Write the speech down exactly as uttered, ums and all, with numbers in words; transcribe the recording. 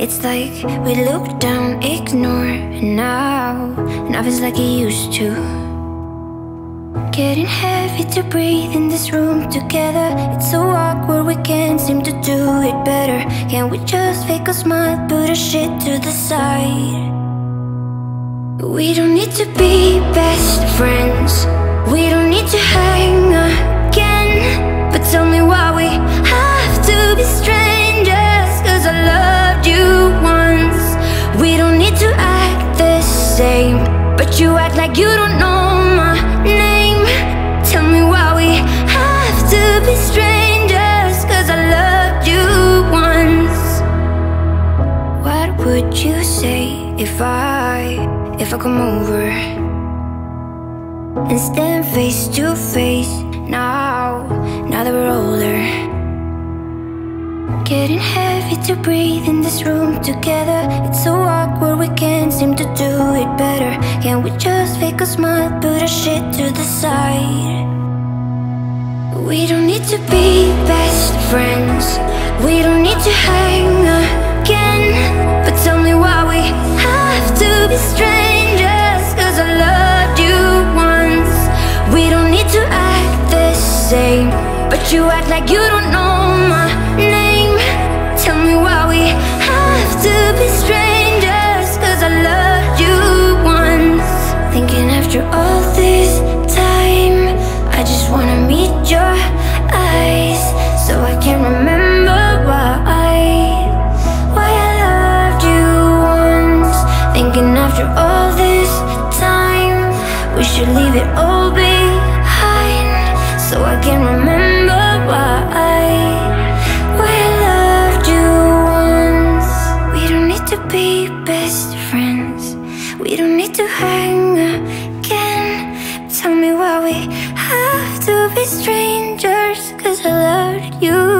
It's like we look down, ignore now. Nothing's like it used to. Getting heavy to breathe in this room together. It's so awkward, we can't seem to do it better. Can't we just fake a smile, put our shit to the side? We don't need to be best friends. We don't need to hang again. But tell me why we have to be strangers. Cause I loved you once. We don't need to act the same. But you act like you don't know my name. Tell me why we have to be strangers. Cause I loved you once. What would you say if I... if I come over and stand face to face now, now that we're older. Getting heavy to breathe in this room together. It's so awkward, we can't seem to do it better. Can't we just fake a smile, put our shit to the side? We don't need to be best friends. We don't need to hang again. But tell me why we have to be strangers. But you act like you don't know my name. Tell me why we have to be strangers. Cause I loved you once. Thinking after all this time, I just wanna meet your eyes. So I can remember why, why I loved you once. Thinking after all this time, we should leave it all behind. So I can remember why, why I loved you once. We don't need to be best friends. We don't need to hang again. Tell me why we have to be strangers. Cause I loved you.